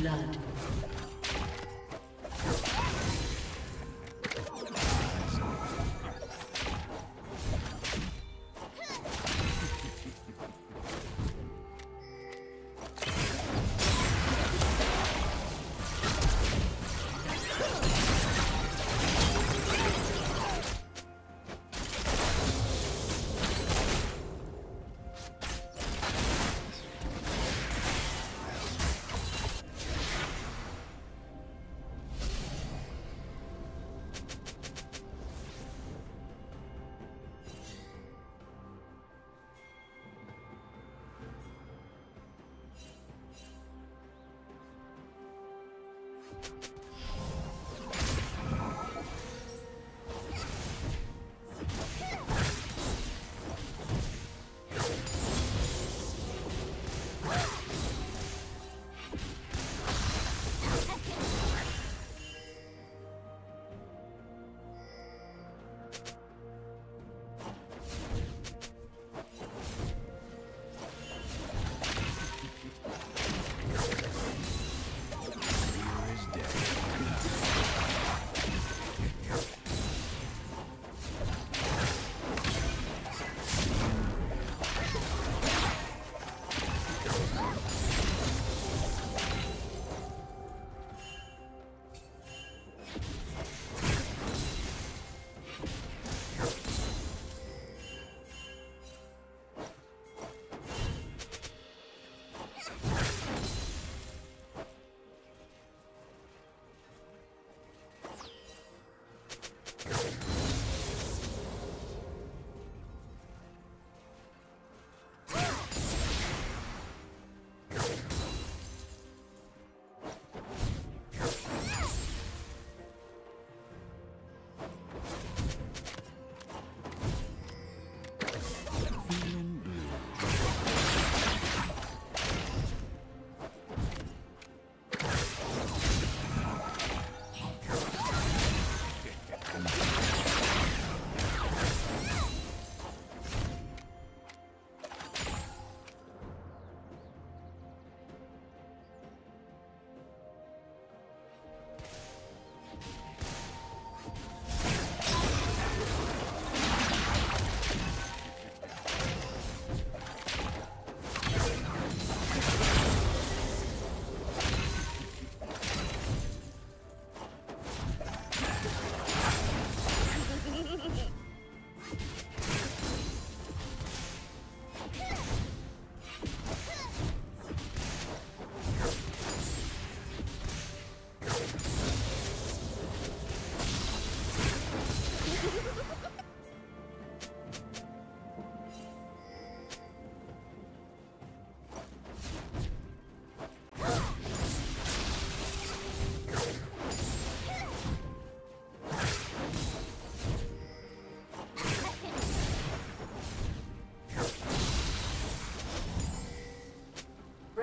blood. The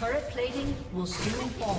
Turret plating will soon fall.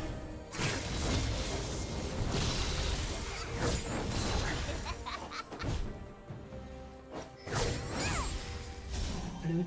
Blue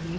Blue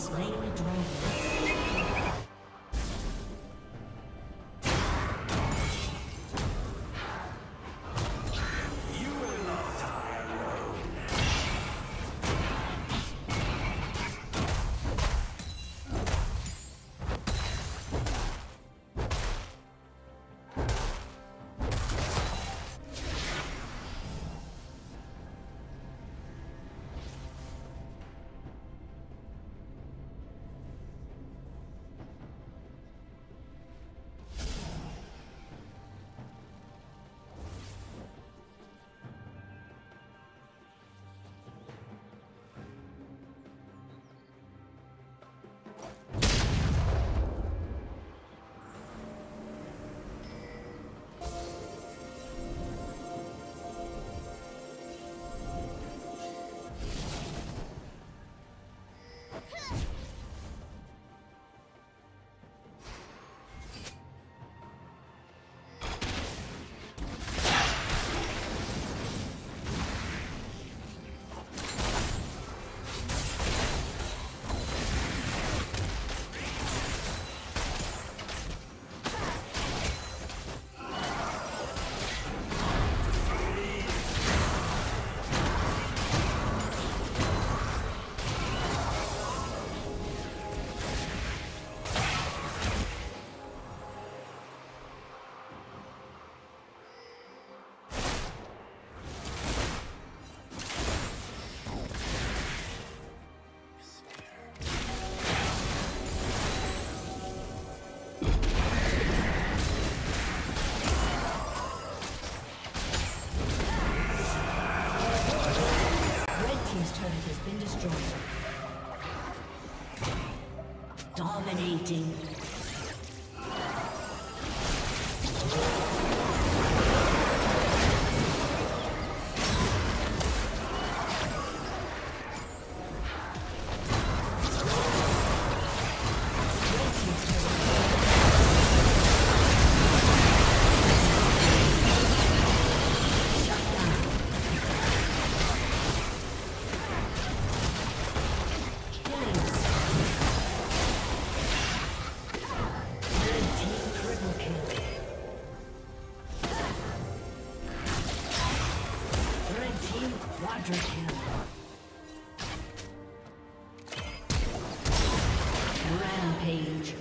slain the dragon. Dominating. Rampage.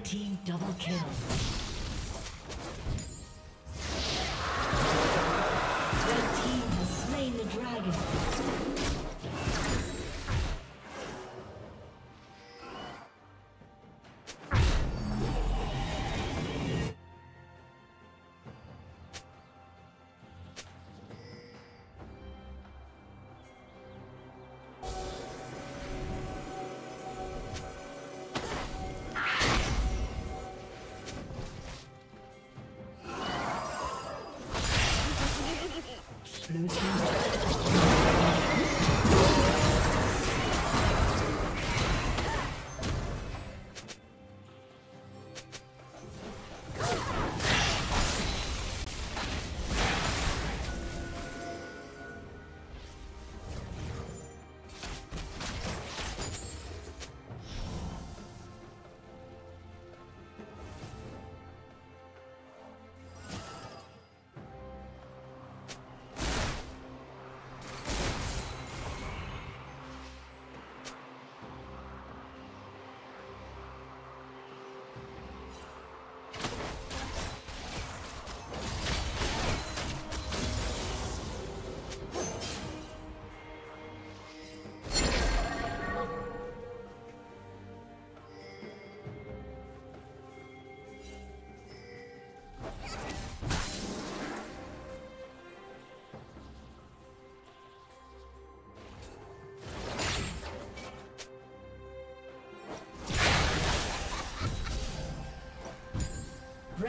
Red team double kill.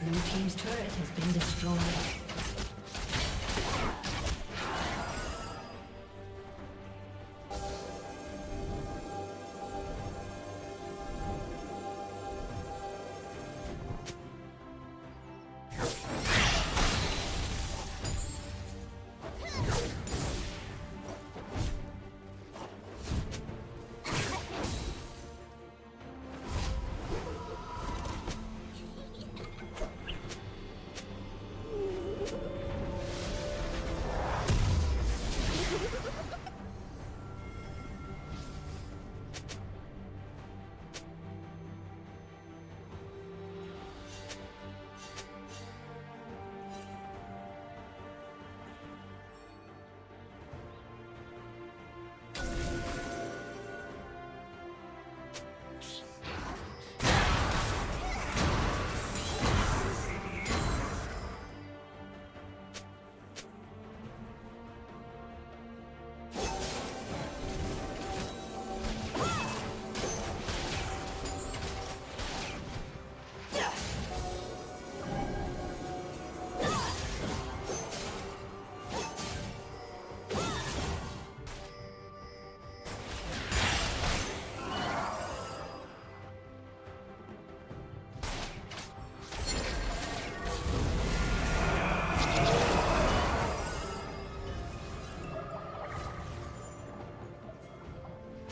Blue team's turret has been destroyed.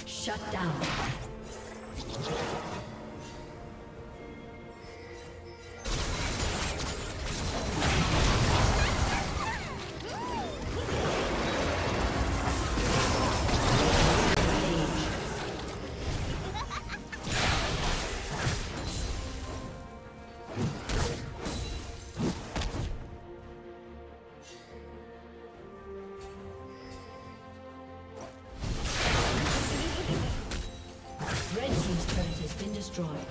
Shut down. Red team's turret has been destroyed.